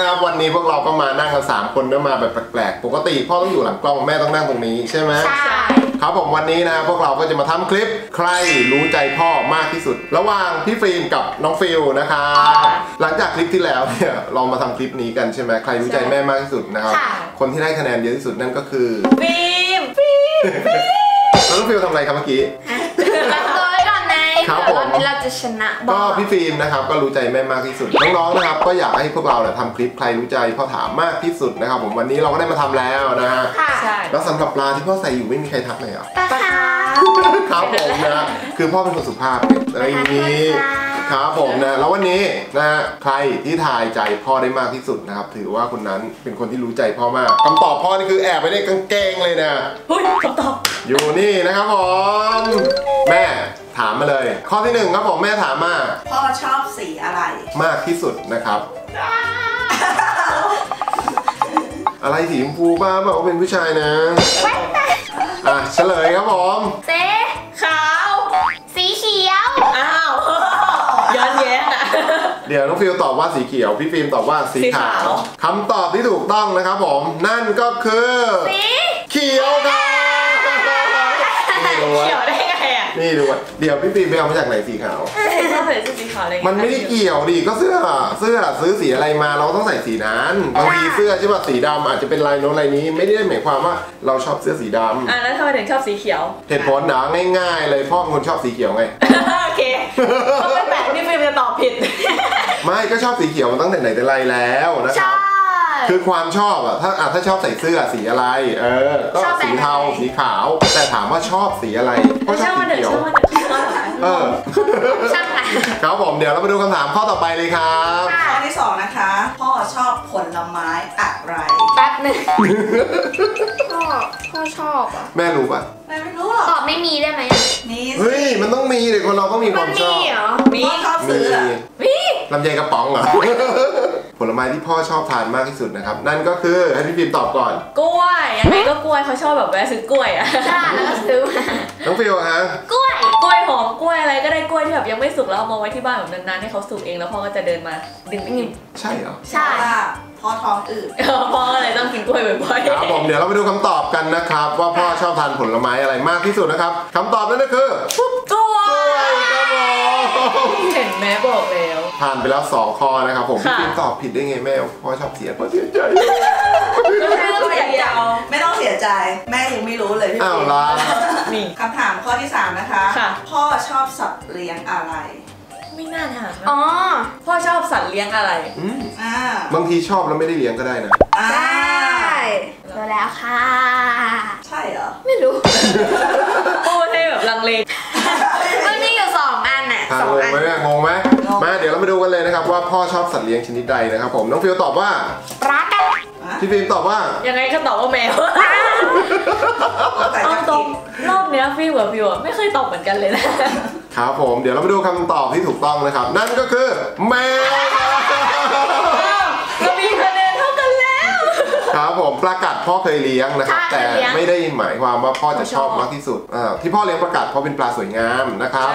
นะครับวันนี้พวกเราก็มานั่งกัน3คนแล้วมาแบบแปลกๆปกติพ่อต้องอยู่หลังกล้องแม่ต้องนั่งตรงนี้ใช่ไหมใช่ครับผมวันนี้นะพวกเราก็จะมาทำคลิปใครรู้ใจพ่อมากที่สุดระหว่างพี่ฟิล์มกับน้องฟิลนะครับหลังจากคลิปที่แล้วเนี่ยเรามาทำคลิปนี้กันใช่ไหมใครรู้ใจแม่มากที่สุดนะครับคนที่ได้คะแนนเยอะที่สุดนั่นก็คือฟิล์มแล้วน้องฟิลทำอะไรครับเมื่อกี้เราจะชนะก็พี่ฟิล์มนะครับก็รู้ใจแม่มากที่สุดน้องๆนะครับก็อยากให้พวกเราเนี่ยทำคลิปใครรู้ใจพ่อถามมากที่สุดนะครับผมวันนี้เราก็ได้มาทำแล้วนะฮะใช่แล้วสำหรับปลาที่พ่อใส่อยู่ไม่มีใครทักเลยอ่ะปลาครับผมนะคือพ่อเป็นคนสุภาพอะไรนี้ครับผมนะแล้ววันนี้นะใครที่ทายใจพ่อได้มากที่สุดนะครับถือว่าคนนั้นเป็นคนที่รู้ใจพ่อมากคำตอบพ่อนี่คือแอบไปในกางเกงเลยนะเฮ้ยคำตอบอยู่นี่นะครับผมแม่ถามมาเลยข้อที่1ครับผมแม่ถามมาพ่อชอบสีอะไรมากที่สุดนะครับ อะไรสีชมพูบ้าบอกว่าเป็นผู้ชายนะ อ่ะเฉลยครับผมสีขาวสีเขียวอ้าวย้อนแย้งอ่ะเดี๋ยวน้องฟิลตอบว่าสีเขียวพี่ฟิล์มตอบว่าสีขาวคำตอบที่ถูกต้องนะครับผมนั่นก็คือสีเขียวครับเขียวได้ไงอ่ะนี่ดูเดี๋ยวพี่ปีไปเอามาจากไหนสีขาวเราใส่สีขาวเลยมันไม่ได้เกี่ยวดิก็เสื้อซื้อสีอะไรมาเราต้องใส่สีนั้นบางทีเสื้อใช่ป่ะสีดำอาจจะเป็นลายโน้นลายนี้ไม่ได้หมายความว่าเราชอบเสื้อสีดำแล้วทำไมถึงชอบสีเขียวเหตุผลหนาง่ายๆเลยพ่อคนชอบสีเขียวไงโอเคก็ไม่แปลกที่พี่จะตอบผิดไม่ก็ชอบสีเขียวมันตั้งแต่ไหนแต่ไรแล้วนะครับคือความชอบอะถ้าชอบใส่เสื้อสีอะไรก็สีเทาสีขาวแต่ถามว่าชอบสีอะไรก็ชอบสีเขียวช่างไหนครับผมเดี๋ยวเรามาดูคำถามข้อต่อไปเลยครับข้อที่2นะคะพ่อชอบผลไม้อะไรแป๊บหนึ่งพ่อชอบอะแม่รู้ปะแม่ไม่รู้หรอกตอบไม่มีได้ไหมมีเฮ้ยมันต้องมีเด็กคนเราก็มีความชอบมีชอบซื้อมีลำไยกระป๋องเหรอผลไม้ที่พ่อชอบทานมากที่สุดนะครับนั่นก็คือให้พี่ฟิล์มตอบก่อนกล้วยยังไงก็กล้วยเขาชอบแบบแวะซื้อกล้วยอ่ะใช่แล้วก็ซื้อน้องฟิลฮะกล้วยหอมกล้วยอะไรก็ได้กล้วยที่แบบยังไม่สุกแล้วเอามาไว้ที่บ้านแบบนานๆให้เขาสุกเองแล้วพ่อก็จะเดินมาดึงนี่ใช่เหรอใช่พ่อท้องอืดพ่ออะไรต้องกินกล้วยบ่อยๆครับผมเดี๋ยวเราไปดูคำตอบกันนะครับว่าพ่อชอบทานผลไม้อะไรมากที่สุดนะครับคำตอบนั่นก็คือกล้วยครับผมเห็นแม่บอกแล้วผ่านไปแล้ว2ข้อนะครับผมพี่ฟิล์มตอบผิดได้ไงแม่พ่อชอบเสียพ่อเสียใจไม่ต้องเสียใจแม่ยังไม่รู้เลยพี่ฟิล์มอ้าวล่ะคำถามข้อที่3นะคะพ่อชอบสัตว์เลี้ยงอะไรไม่น่าถามอ๋อพ่อชอบสัตว์เลี้ยงอะไรบางทีชอบแล้วไม่ได้เลี้ยงก็ได้นะใช่รู้แล้วค่ะใช่เหรอไม่รู้โอ้ใช่แบบลังเลก็มีอยู่2 อันน่ะ2 อันงงไหมมาเดี๋ยวเรามาดูกันเลยนะครับว่าพ่อชอบสัตว์เลี้ยงชนิดใดนะครับผมน้องฟิลตอบว่าปลาพี่ฟิล์มตอบว่ายังไงก็ตอบว่าแมวเอาตรงรอบเนี้ยฟิล์มกับฟิวไม่เคยตอบเหมือนกันเลยนะครับผมเดี๋ยวเรามาดูคำตอบที่ถูกต้องนะครับนั่นก็คือแมวก็มีคะแนนเท่ากันแล้วครับผมประกาศพ่อเคยเลี้ยงนะครับแต่ไม่ได้หมายความว่าพ่อจะชอบมากที่สุดที่พ่อเลี้ยงประกาศเพราะเป็นปลาสวยงามนะครับ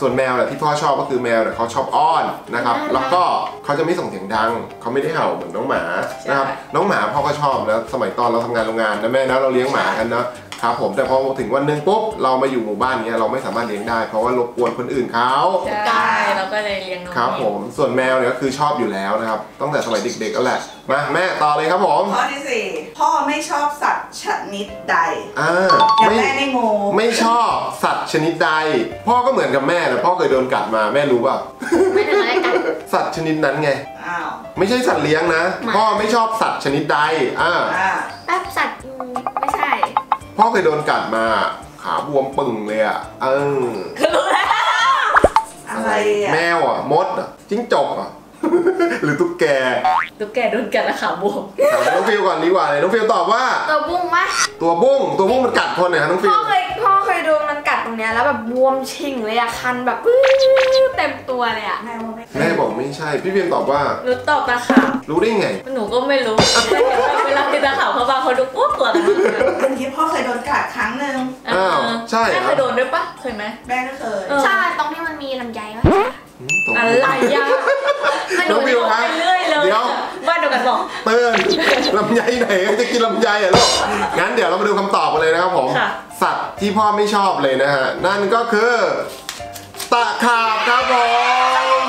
ส่วนแมวแหละที่พ่อชอบก็คือแมวเนี่ยเขาชอบอ้อนนะครับแล้วก็เขาจะไม่ส่งเสียงดังเขาไม่ได้เห่าเหมือนน้องหมานะครับน้องหมาพ่อก็ชอบนะสมัยตอนเราทำงานโรงงานนะแม่นะเราเลี้ยงหมากันนะครับผมแต่พอถึงวันนึงปุ๊บเรามาอยู่หมู่บ้านเนี้ยเราไม่สามารถเลี้ยงได้เพราะว่ารบกวนคนอื่นเขาใช่เราก็เลยเลี้ยงน้องครับผมส่วนแมวเนี่ยก็คือชอบอยู่แล้วนะครับตั้งแต่สมัยเด็กๆก็แหละมาแม่ต่อเลยครับผมข้อที่4พ่อไม่ชอบสัตว์ชนิดใดอย่างแม่ในงูไม่ชอบสัตว์ชนิดใดพ่อก็เหมือนกับแม่แต่พ่อเคยโดนกัดมาแม่รู้ป่ะไม่ได้กัดสัตว์ชนิดนั้นไงไม่ใช่สัตว์เลี้ยงนะพ่อไม่ชอบสัตว์ชนิดใดแบบสัตว์ไม่ใช่พ่อเคยโดนกัดมาขาบวมปึ่งเลยอ่ะอะไรแมวอ่ะมดอ่ะจิ้งจกอ่ะหรือตุ๊กแกโดนกัดแล้วขาบวมถามน้องฟิวก่อนดีกว่าเลยน้องฟิวตอบว่าตัวบุ้งไหมตัวบุ้งมันกัดคนไหนครับน้องฟิวพ่อเคยโดนมันกัดตรงเนี้ยแล้วแบบบวมชิ่งเลยอะคันแบบเต็มตัวเลยอะแม่บอกไม่ใช่พี่เพียงตอบว่าหนูตอบตาขาวรู้ได้ไงหนูก็ไม่รู้เวลาที่ตาขาวเขาบางคนดูปุ๊บตัวนั้นเป็นที่พ่อเคยโดนกัดครั้งหนึ่งใช่แม่เคยโดนด้วยปะเคยไหมแม่ก็เคยใช่ตรงที่มันมีลำไยอะไรอะน้องฟิวครับเดี๋ยวบ้านเดียวกัน เตือนลำไยไหนจะกินลำไยอ่ะลูกงั้นเดี๋ยวเรามาดูคำตอบกันเลยนะครับผมสัตว์ที่พ่อไม่ชอบเลยนะฮะนั่นก็คือตะขาบครับผม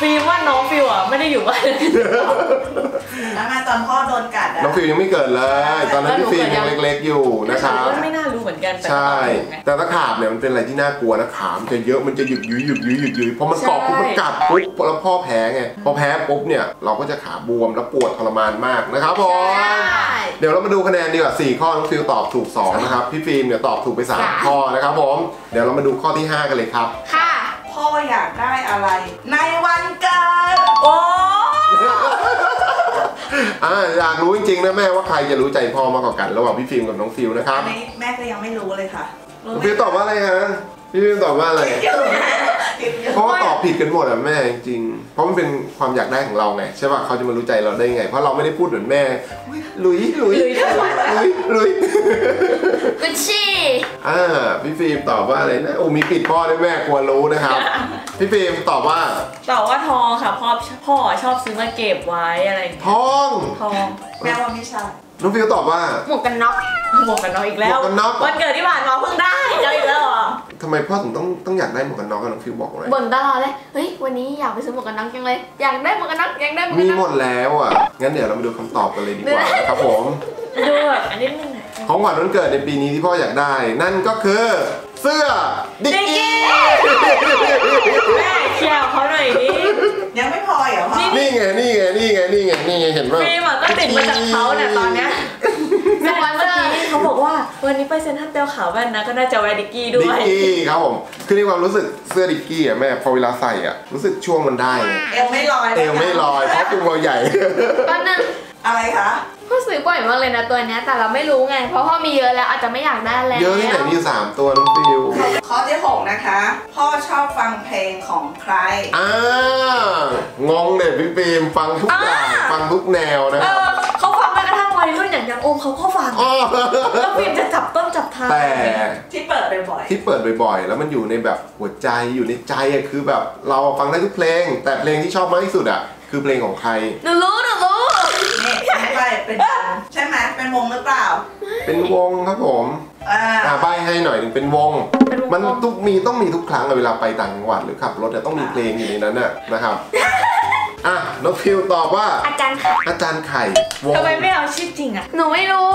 ฟิวว่าน้องฟิวอ่ะไม่ได้อยู่บ้านแล้วมาตอนพ่อโดนกัดน้องฟิวยังไม่เกิดเลยตอนนั้นพี่ฟิวยังเล็กๆอยู่นะครับไม่น่ารู้เหมือนกันใช่แต่ตะขาบเนี่ยมันเป็นอะไรที่น่ากลัวนะขามันจะเยอะมันจะหยุดยุยหยุดยุยหยุดยุยพอมันเกาะปุ๊บมันกัดปุ๊บแล้วพ่อแพ้ไงพอแพ้ปุ๊บเนี่ยเราก็จะขาบวมแล้วปวดทรมานมากนะครับผมเดี๋ยวเรามาดูคะแนนดีกว่า4ข้อน้องฟิวตอบถูก2นะครับพี่ฟิวเนี่ยตอบถูกไป3ข้อนะครับผมเดี๋ยวเรามาดูข้อที่5กันเลยครับพ่ออยากได้อะไรในวันเกิดโอ้อยากรู้จริงๆนะแม่ว่าใครจะรู้ใจพ่อมากกว่ากันระหว่างพี่ฟิล์มกับน้องฟิวนะครับแม่ก็ยังไม่รู้เลยค่ะพี่ฟิล์มตอบว่าอะไรฮะพี่ฟิล์มตอบว่าอะไรเพราะว่าตอบผิดกันหมดอ่ะแม่จริงเพราะมันเป็นความอยากได้ของเราไงใช่ป่ะเขาจะมารู้ใจเราได้ไงเพราะเราไม่ได้พูดเหมือนแม่ลุยกุชชี่พี่ฟิล์มตอบว่าอะไรนะโอ้มีปิดพ่อได้แม่กลัวรู้นะครับพี่ฟิล์มตอบว่าทองค่ะพ่อชอบซื้อมาเก็บไว้อะไรทองแม่ว่าไม่ใช่น้องฟิวตอบว่าหมวกกันน็อกอีกแล้ววันเกิดที่ผ่านมาเพิ่งได้อีกแล้วอ่ะทำไมพ่อถึงต้องอยากได้หมวกกันน็อกน้องฟิวบอกเลยบ่นตลอดเลยเฮ้ยวันนี้อยากไปซื้อหมวกกันน็อกจังเลยอยากได้หมวกกันน็อกมีหมดแล้วอ่ะงั้นเดี๋ยวเราไปดูคำตอบกันเลยดีกว่าครับผมดูแบบอันนี้ของขวัญวันเกิดในปีนี้ที่พ่ออยากได้นั่นก็คือเสื้อดิกกี้แม่เชียร์เขาหน่อยดิยังไม่พอเหรอพ่อนี่ไงเห็นป่ะพี่บอกก็ติดมาจากเขาเนี่ยตอนเนี้ยวันเมื่อกี้เขาบอกว่าวันนี้ไปเซ็นทรัลเตลขาวแว่นนะก็น่าจะแวร์ดิกกี้ด้วยดิกกี้ครับผมคือในความรู้สึกเสื้อดิกกี้อ่ะแม่พอเวลาใส่อ่ะรู้สึกช่วงมันได้เอวไม่ลอยเพราะตัวเราใหญ่ก็นั่นอะไรคะก็ซื้อบ่อยมากเลยนะตัวนี้แต่เราไม่รู้ไงเพราะพ่อมีเยอะแล้วอาจจะไม่อยากได้แล้วเยอะที่ไหนมี3ตัวน้องฟิวข้อที่6นะคะพ่อชอบฟังเพลงของใครงงเลยพี่ฟิล์มฟังทุกอย่างฟังทุกแนวนะครับเขาฟังแม้กระทั่งวัยรุ่นอย่างโอมเขาก็ฟังแล้วฟิล์มจะจับต้นจับทางแต่ที่เปิดบ่อยแล้วมันอยู่ในแบบหัวใจอยู่ในใจอะคือแบบเราฟังได้ทุกเพลงแต่เพลงที่ชอบมากที่สุดอะคือเพลงของใครหนูรู้ใช่ไหมเป็นวงหรือเปล่าเป็นวงครับผมใบให้หน่อยหนึ่งเป็นวงมันต้องมีทุกครั้งเวลาไปต่างจังหวัดหรือขับรถเนี่ยต้องมีเพลงอยู่ในนั้นนะครับน้องฟิวตอบว่าอาจารย์ไข่ทำไมไม่เอาชื่อจริงอ่ะหนูไม่รู้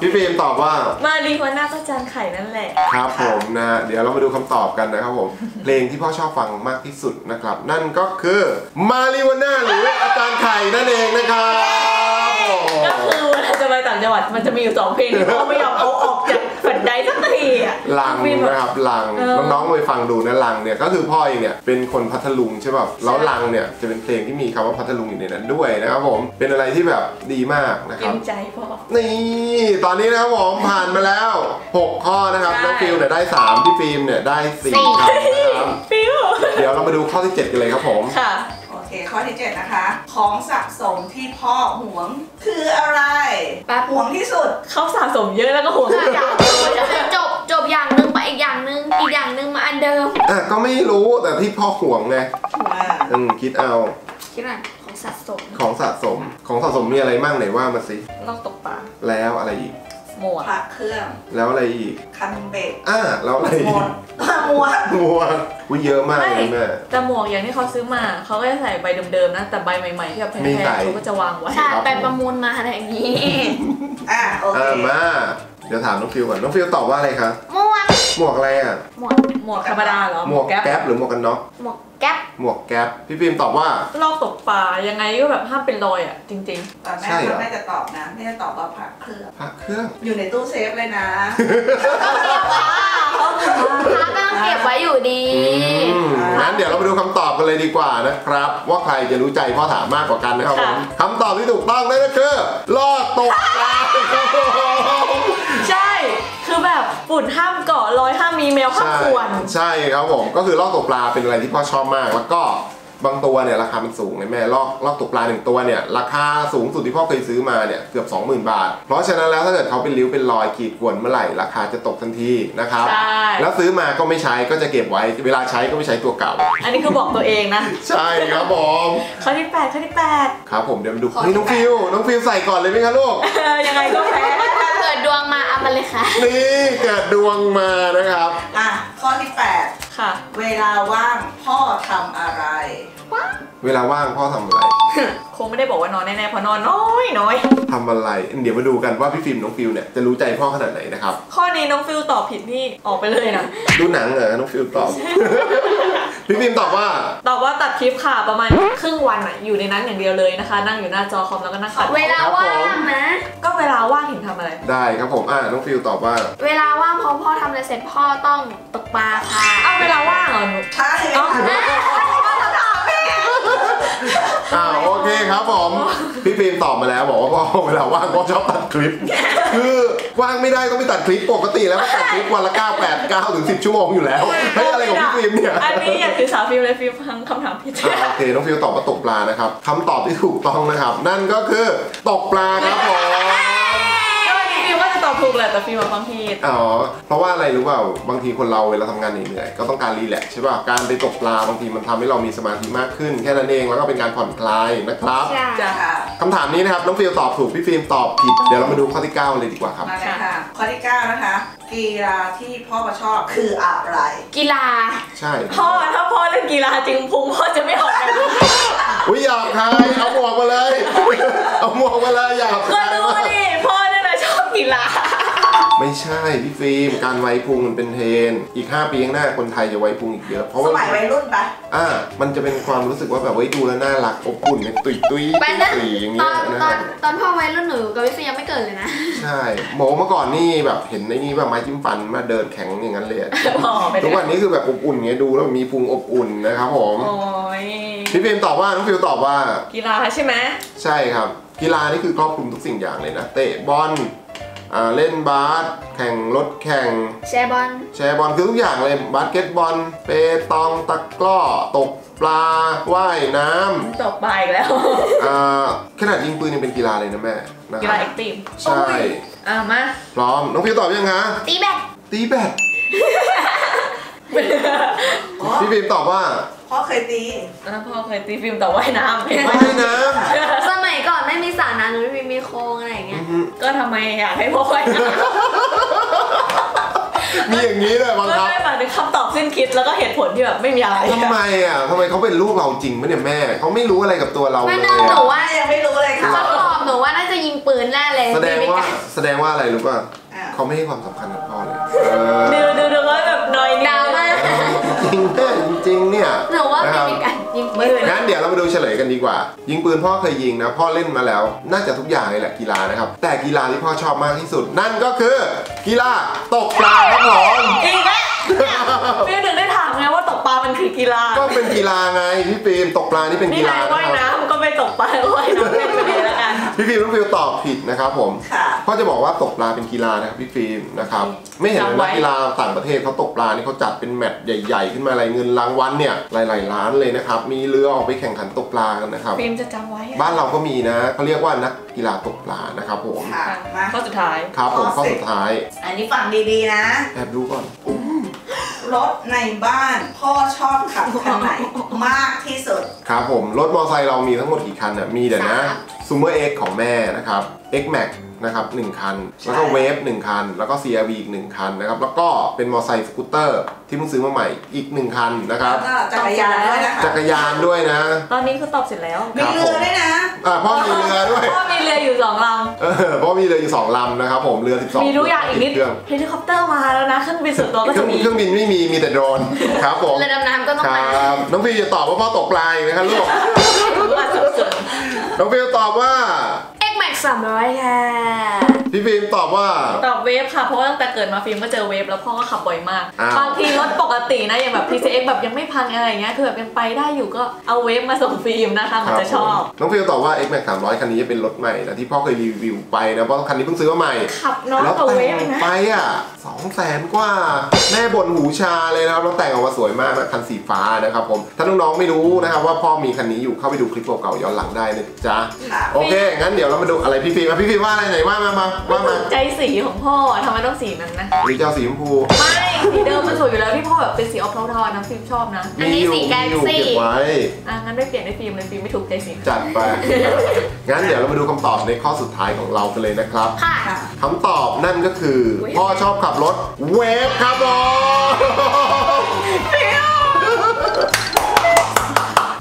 พี่ฟิล์มตอบว่ามารีหัวหน้าอาจารย์ไข่นั่นแหละครับผมนะเดี๋ยวเรามาดูคำตอบกันนะครับผมเพลงที่พ่อชอบฟังมากที่สุดนะครับนั่นก็คือมารีหัวหน้าหรืออาจารย์ไข่นั่นเองนะครับก็คือเวลาจะไปต่างจังหวัดมันจะมีอยู่2เพลงที่พ่อไม่ยอมเอาออกจากฝันใดสักทีลังนะครับลังน้องๆไปฟังดูนะลังเนี่ยก็คือพ่อเองเนี่ยเป็นคนพัทลุงใช่ป่ะแล้วลังเนี่ยจะเป็นเพลงที่มีคำว่าพัทลุงอยู่ในนั้นด้วยนะครับผมเป็นอะไรที่แบบดีมากนะครับใจพ่อนี่ตอนนี้นะครับผมผ่านมาแล้ว6ข้อนะครับน้องฟิวเนี่ยได้3พี่ฟิล์มเนี่ยได้4ครับเดี๋ยวเรามาดูข้อที่7กันเลยครับผมค่ะข้อที่7นะคะของสะสมที่พ่อหวงคืออะไรหวงที่สุดเขาสะสมเยอะแล้วก็หวงทุกอย่างจบอย่างนึงไปอีกอย่างนึงอีกอย่างนึงมาอันเดิมก็ไม่รู้แต่ที่พ่อหวงไงคิดเอาของสะสมมีอะไรบ้างไหนว่ามาสิลอกตกปลาแล้วอะไรอีกหมวกพระเครื่องแล้วอะไรอีกคันเบรกแล้วอะไรอีกหมวกอุ้ยเยอะมากเลยแม่แต่หมวกอย่างที่เขาซื้อมาเขาก็จะใส่ใบเดิมๆนะแต่ใบใหม่ๆที่แบบแพงๆเขาก็จะวางไว้ไปประมูลมาอะไรอย่างนี้โอเคมาเดี๋ยวถามน้องฟิวก่อนน้องฟิวตอบว่าอะไรคะหมวกอะไรอ่ะหมวกธรรมดาเหรอหมวกแก๊ปหรือหมวกกันน็อกหมวกแก๊ปพี่ฟิล์มตอบว่าลอกตกปลายังไงก็แบบห้ามเป็นรอยอ่ะจริงๆแต่แม่แม่จะตอบนะแม่จะตอบว่าพระเครื่องอยู่ในตู้เซฟเลยนะพระก็เก็บไว้อยู่ดีงั้นเดี๋ยวเราไปดูคำตอบกันเลยดีกว่านะครับว่าใครจะรู้ใจพ่อถามมากกว่ากันนะครับผมคำตอบที่ถูกต้องนั่นก็คือลอกตกปลาใช่คือแบบฝุ่นห้ามเกาะรอยห้ามมีแมวห้ามขวนใช่ครับผมก็คือลอกตกปลาเป็นอะไรที่พ่อชอบมากแล้วก็ บางตัวเนี่ยราคามันสูงเลยแม่ลอกตกปลา1ตัวเนี่ยราคาสูงสุดที่พ่อเคยซื้อมาเนี่ยเกือบ 20,000 บาทเพราะฉะนั้นแล้วถ้าเกิดเขาเป็นริ้วเป็นรอยขีดข่วนเมื่อไหร่ราคาจะตกทันทีนะครับแล้วซื้อมาก็ไม่ใช้ก็จะเก็บไว้เวลาใช้ก็ไม่ใช้ตัวเก่าอันนี้คือบอกตัวเองนะใช่ครับผมข้อที่ 8ครับผมเดี๋ยวมาดูนี่น้องฟิวใส่ก่อนเลยไหมคะลูกยังไงก็แพ้เกิดดวงมาเอามาเลยค่ะนี่เกิดดวงมานะครับอ่ะข้อที่8ค่ะเวลาว่างพ่อทำอะไรเวลาว่างพ่อทำอะไรคงไม่ได้บอกว่านอนแน่ๆเพราะนอนน้อยทำอะไรเดี๋ยวมาดูกันว่าพี่ฟิล์มน้องฟิวเนี่ยจะรู้ใจพ่อขนาดไหนนะครับข้อนี้น้องฟิวตอบผิดนี่ออกไปเลยนะดูหนังเหรอน้องฟิวตอบพี่ฟิล์มตอบว่าตัดคลิปค่ะประมาณครึ่งวันอ่ะอยู่ในนั้นอย่างเดียวเลยนะคะนั่งอยู่หน้าจอคอมแล้วก็นั่งขัดเวลาว่างนะก็เวลาว่างเห็นทำอะไรได้ครับผมน้องฟิวตอบว่าเวลาว่างพ่อทำอะไรเสร็จพ่อต้องตกปลาค่ะเอาเวลาว่างเหรอใช่โอเคครับผมพี่ฟิล์มตอบมาแล้วบอกว่าพ่อเวลาว่างพ่อชอบตัดคลิปคือว่างไม่ได้ต้องไปตัดคลิปปกติแล้วตัดคลิปวันละ8-10 ชั่วโมงอยู่แล้วเฮ้ยอะไรของพี่ฟิล์มเนี่ยอันนี้อยากถือสาฟิล์มเลยฟิล์มฟังคำถามผิดโอเคน้องฟิล์มตอบว่าตกปลานะครับคำตอบที่ถูกต้องนะครับนั่นก็คือตกปลาครับผมถูกแหละแต่ฟิล์มบางทีเพราะว่าอะไรรู้เปล่าบางทีคนเราเวลาทำงานเหนื่อยก็ต้องการรีแลกซ์ใช่ป่ะการไปตกปลาบางทีมันทำให้เรามีสมาธิมากขึ้นแค่นั้นเองแล้วก็เป็นการผ่อนคลายนะครับคำถามนี้นะครับน้องฟิลตอบถูกพี่ฟิล์มตอบผิดเดี๋ยวเรามาดูข้อที่9เลยดีกว่าครับข้อที่9นะคะกีฬาที่พ่อชอบคืออะไรกีฬาใช่พ่อถ้าพ่อเล่นกีฬาจริงพุงพ่อจะไม่ออกเลยอุ้ยหยาบคายเอาหมวกมาเลยเอาหมวกมาเลยหยาบคายก็รู้ดิพ่อเนี่ยชอบกีฬาไม่ใช่พี่ฟิล์มการไว้พุงมันเป็นเทรนอีก5 ปีข้างหน้าคนไทยจะไว้พุงอีกเยอะเพราะว่าสมัยวัยรุ่นปะมันจะเป็นความรู้สึกว่าแบบไว้ดูแล้วน่ารักอบอุ่นเนี่ยตุ้ยอย่างเงี้ยตอนพ่อวัยรุ่นหนูกับพี่ฟิล์มยังไม่เกิดเลยนะใช่หมอเมื่อก่อนนี่แบบเห็นไอ้นี่แบบไม้จิ้มฟันมาเดินแข็งอย่างนั้นเลยทุกวันนี้คือแบบอบอุ่นเงี้ยดูแล้วมีพุงอบอุ่นนะครับผมพี่ฟิล์มตอบว่าน้องฟิวตอบว่ากีฬาใช่ไหมใช่ครับกีฬานี่คือครอบคลุมทุกสิ่งอย่างเลยนะเตะบอลเล่นบาสแข่งรถแข่งแชร์บอลคือทุกอย่างเลยบาสเกตบอลเปตองตะกร้อตกปลาว่ายน้ำตกปลาอีกแล้วขนาดยิงปืนยังเป็นกีฬาเลยนะแม่กีฬาแอคทีฟใช่มาพร้อมน้องพี่ตอบยังคะตีแบดพี่ฟิล์มตอบว่าพ่อเคยตีฟิล์มตอบว่ายน้ำสมัยก่อนไม่มีสระน้ำไม่มีโคลนอะไรอย่างเงี้ยก็ทำไมอยากให้พ่อว่ายน้ำมีอย่างนี้เลยบางครับไม่มาถึงคำตอบสิ้นคิดแล้วก็เหตุผลที่แบบไม่มีอะไรทำไมเขาเป็นลูกเราจริงไหมเนี่ยแม่เขาไม่รู้อะไรกับตัวเราเลยหนูว่ายังไม่รู้เลยค่ะเขาตอบหนูว่าน่าจะยิงปืนแน่เลยแสดงว่าอะไรรู้ป่ะเขาไม่ให้ความสำคัญกับพ่อเลยดูว่าแบบน้อยดาวมากจริงเนี่ยหนูว่าไม่มีการยิงปืนงั้นเดี๋ยวเรามาดูเฉลยกันดีกว่ายิงปืนพ่อเคยยิงนะพ่อเล่นมาแล้วน่าจะทุกอย่างเลยแหละกีฬานะครับแต่กีฬาที่พ่อชอบมากที่สุดนั่นก็คือกีฬาตกปลาครับผมจริงไหมพี่ถึงได้ถามไงว่าตกปลามันคือกีฬาก็เป็นกีฬาไงพี่ฟิล์มตกปลานี่เป็นกีฬาว่ายน้ำก็ไปตกปลาว่ายน้ำเป็นกีฬาพี่ฟิล์มต้องฟิลตอบผิดนะครับผมพ่อจะบอกว่าตกปลาเป็นกีฬานะครับพี่ฟิล์มนะครับไม่เห็นนักกีฬาต่างประเทศเขาตกปลานี่เขาจัดเป็นแมตช์ใหญ่ๆขึ้นมาอะไรเงินรางวัลเนี่ยหลายๆล้านเลยนะครับมีเรือออกไปแข่งขันตกปลากันนะครับฟิล์มจะจำไว้บ้านเราก็มีนะเขาเรียกว่านักกีฬาตกปลานะครับผมข้อสุดท้ายครับผมข้อสุดท้ายอันนี้ฟังดีๆนะแอบดูก่อนรถในบ้านพ่อชอบขับคันไหนมากที่สุดครับผมรถมอเตอร์ไซค์เรามีทั้งหมดกี่คันเนี่ยมีเดี๋ยวนะซูเมอร์เอ็กของแม่นะครับ X-Max นะครับ1 คันแล้วก็เวฟ1 คันแล้วก็ CRV อีก1 คันนะครับแล้วก็เป็นมอเตอร์ไซค์สกูตเตอร์ที่เพิ่งซื้อมาใหม่อีก1 คันนะครับจักรยานด้วยนะตอนนี้คือตอบเสร็จแล้วมีเรือด้วยนะพ่อมีเรือด้วยพ่อมีเรืออยู่2 ลำพ่อมีเรืออยู่2 ลำนะครับผมเรือ12มีรู้อย่างอีกนิดเฮลิคอปเตอร์มาแล้วนะเครื่องบินส่วนตัวก็จะมีเครื่องบินไม่มีมีแต่โดรนครับผมเรือดำน้ำก็ต้องมาน้องพี่จะตอบว่าพ่อตกปลาอีกไหมครับลูกน้องฟิวตอบว่า X-Max 300ค่ะพี่ฟิล์มตอบว่าตอบเวฟค่ะเพราะว่าตั้งแต่เกิดมาฟิล์มก็เจอเวฟแล้วพ่อก็ขับบ่อยมากบางทีรถปกตินะอย่างแบบ PCX แบบยังไม่พังอะไรเงี้ยคือแบบยังไปได้อยู่ก็เอาเวฟมาส่งฟิล์มนะคะมันจะชอบน้องฟิล์มตอบว่า X-Max 300คันนี้เป็นรถใหม่นะที่พ่อเคยรีวิวไปนะเพราะคันนี้เพิ่งซื้อมาใหม่ขับน้อยกว่าเวฟนะไปอ่ะ200,000 กว่าแม่บ่นหูชาเลยนะครับแล้วแต่งออกมาสวยมากนะคันสีฟ้านะครับผมถ้าน้องๆไม่รู้นะครับว่าพ่อมีคันนี้อยู่เข้าไปดูคลิปเก่าๆย้อนหลังได้นะจ๊ะโอเคงั้นเดี๋ยวเรามาดูอะไรพี่ฟิล์มพี่ฟิล์มว่าอะไรไหนว่ามาใจสีของพ่อทำไมต้องสีนั้นนะหรือจะเอาสีชมพูไม่สีเดิมมันสวยอยู่แล้วที่พ่อแบบเป็นสีออฟโรดนะฟิล์มชอบนะอันนี้สีแกลซีเก็บไว้งั้นได้เปลี่ยนในฟิล์มเลยฟิล์มไม่ถูกใจสีจัดไปงั้นเดี๋ยวเรามาดูคำตอบในข้อสุดท้ายของเรากันเลยนะครับค่ะคำตอบนั่นก็คือพ่อชอบขับรถเวฟครับ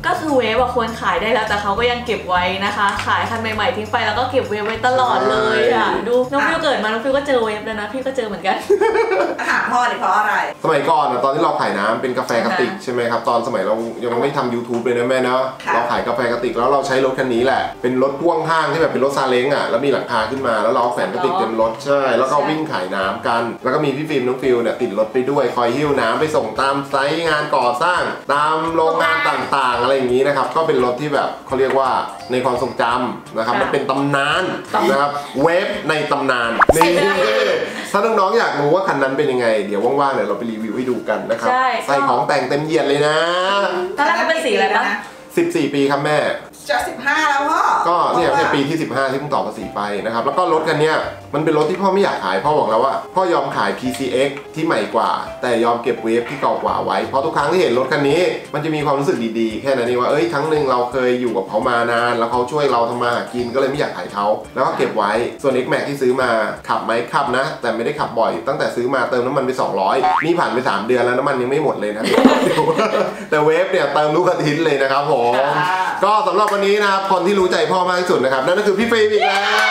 ก็คือเวฟอะควรขายได้แล้วแต่เขาก็ยังเก็บไว้นะคะขายคันใหม่ๆทิ้งไปแล้วก็เก็บเวฟไว้ตลอดเลยอ่ะดูน้องฟิวเกิดมาน้องฟิวก็เจอเวฟแล้วนะพี่ก็เจอเหมือนกันถามพ่อเลยเพราะอะไรสมัยก่อนตอนที่เราขายน้ำเป็นกาแฟกระติกใช่ไหมครับตอนสมัยเรายังไม่ทำ YouTube เลยนะแม่เนาะเราขายกาแฟกระติกแล้วเราใช้รถคันนี้แหละเป็นรถพ่วงข้างที่แบบเป็นรถซาเล้งอ่ะแล้วมีหลังคาขึ้นมาแล้วเราแฝงกระติกเต็มรถใช่แล้วก็วิ่งขายน้ำกันแล้วก็มีพี่ฟิล์มน้องฟิวเนี่ยติดรถไปด้วยคอยหิ้วน้ำไปส่งตามไซต์งานก่อสร้างตามโรงงานต่างๆอะไรอย่างนี้นะครับก็เป็นรถที่แบบเขาเรียกว่าในความทรงจำนะครับมันเป็นตำนานนะครับเวฟในตำนานนี่ถ้าน้องๆอยากรู้ว่าคันนั้นเป็นยังไงเดี๋ยวว่างๆเดี๋ยวเราไปรีวิวให้ดูกันนะครับใส่ของแต่งเต็มเยียดเลยนะตอนนั้นเป็นสีอะไรนะ14 ปีครับแม่จะ15แล้วพ่อก็เนี่ยในปีที่15ที่เพิ่งต่อภาษีไปนะครับแล้วก็รถคันนี้มันเป็นรถที่พ่อไม่อยากขายพ่อบอกแล้วว่าพ่อยอมขาย PCX ที่ใหม่กว่าแต่ยอมเก็บเวฟที่เก่ากว่าไว้เพราะทุกครั้งที่เห็นรถคันนี้มันจะมีความรู้สึกดีๆแค่นั้นเองว่าเอ้ยครั้งหนึ่งเราเคยอยู่กับเขามานานแล้วเขาช่วยเราทำมาหากินก็เลยไม่อยากขายเขาแล้วก็เก็บไว้ส่วน X-Max ที่ซื้อมาขับไหมขับนะแต่ไม่ได้ขับบ่อยตั้งแต่ซื้อมาเติมน้ำมันไป200นี่ผ่านไป3เดือนแล้วน้ำมันยังไม่หมดเลยนะ แต่เวฟเนี่ยเติมทุกอาทิตย์เลยนะครับผมก็สำหรับวันนี้นะครับคนที่รู้ใจพ่อมากที่สุดนะครับนั่นก็คือพี่ฟิล์มอีกแล้ว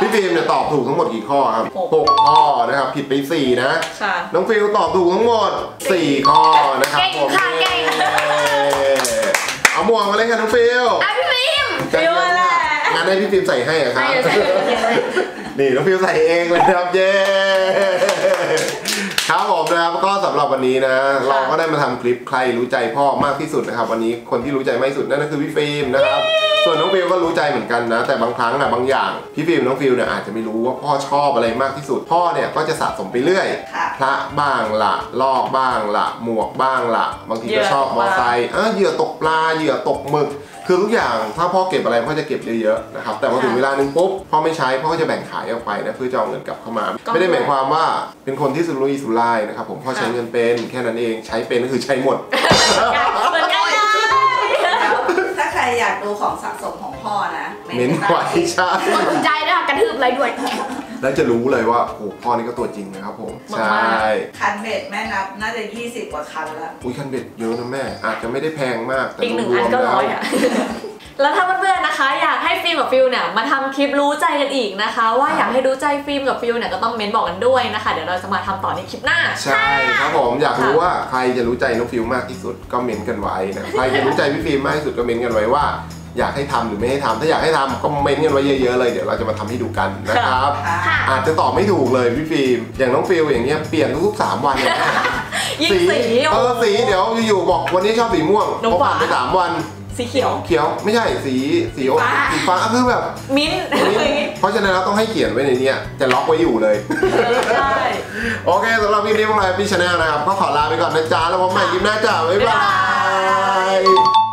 พี่ฟิล์มเนี่ยตอบถูกทั้งหมดกี่ข้อครับ6ข้อนะครับผิดไป4นะน้องฟิลตอบถูกทั้งหมด4ข้อนะครับผมเอาหมวกมาเลยค่ะน้องฟิลพี่ฟิล์มงานได้พี่ฟิล์มใส่ให้อะครับนี่น้องฟิลใส่เองเลยครับเย้ครับผมนะครับก็สำหรับวันนี้นะเราก็ได้มาทำคลิปใครรู้ใจพ่อมากที่สุดนะครับวันนี้คนที่รู้ใจมากที่สุดนั่นก็คือพี่ฟิล์มนะครับส่วนน้องฟิลก็รู้ใจเหมือนกันนะแต่บางครั้งนะบางอย่างพี่ฟิล์มน้องฟิลเนี่ยอาจจะไม่รู้ว่าพ่อชอบอะไรมากที่สุดพ่อเนี่ยก็จะสะสมไปเรื่อยพระบ้างละลอกบ้างละหมวกบ้างละบางทีก็ชอบมอไซค์เหยื่อตกปลาเหยื่อตกหมึกคือทุกอย่างถ้าพ่อเก็บอะไรพ่อจะเก็บเยอะๆนะครับแต่พอถึงเวลาหนึ่งปุ๊บพ่อไม่ใช้พ่อก็จะแบ่งขายออกไปนะเพื่อจะเอาเงินกลับเข้ามาไม่ได้หมายความว่าเป็นคนที่สุรุ่ยสุร่ายนะครับผมพ่อใช้เงินเป็นแค่นั้นเองใช้เป็นก็คือใช้หมดถ้าใครอยากดูของสะสมของพ่อนะเม้นไว้ใช่สนใจนะคะกระทืบเลยด้วยแล้วจะรู้เลยว่าโอ้พ่อนี่ก็ตัวจริงนะครับผมใช่คันเบ็ดแม่นับน่าจะ20กว่าคันแล้วอุ้ยคันเบ็ดเยอะนะแม่อาจจะไม่ได้แพงมากแต่รวมแล้วแล้วถ้าเพื่อนๆนะคะอยากให้ฟิล์มกับฟิลเนี่ยมาทำคลิปรู้ใจกันอีกนะคะว่าอยากให้รู้ใจฟิล์มกับฟิลเนี่ยก็ต้องเม้นบอกกันด้วยนะคะเดี๋ยวเราจะมาทำต่อในคลิปหน้าใช่ครับผมอยากรู้ว่าใครจะรู้ใจน้องฟิลมากที่สุดก็เม้นกันไว้นะใครจะรู้ใจพี่ฟิล์มมากที่สุดก็เม้นกันไว้ว่าอยากให้ทำหรือไม่ให้ทำถ้าอยากให้ทำก็เม้นกันไว้เยอะๆเลยเดี๋ยวเราจะมาทำให้ดูกันนะครับอาจจะตอบไม่ถูกเลยพี่ฟิล์มอย่างน้องฟิลอย่างเงี้ยเปลี่ยนทุกๆ3 วันเลยสีสีเดี๋ยวอยู่ๆบอกวันนี้ชอบสีม่วงพอผ่านไป3 วันสีเขียวเขียวไม่ใช่สีโอ๊ตสีฟ้าคือแบบมิ้นเพราะฉะนั้นเราต้องให้เขียนไว้ในนี้จะล็อกไว้อยู่เลยใช่โอเคสำหรับคลิปนี้พวกเราพี่ชาแนลนะครับก็ขอลาไปก่อนนะจ๊ะแล้วพบใหม่คลิปหน้าจ้าบ๊ายบาย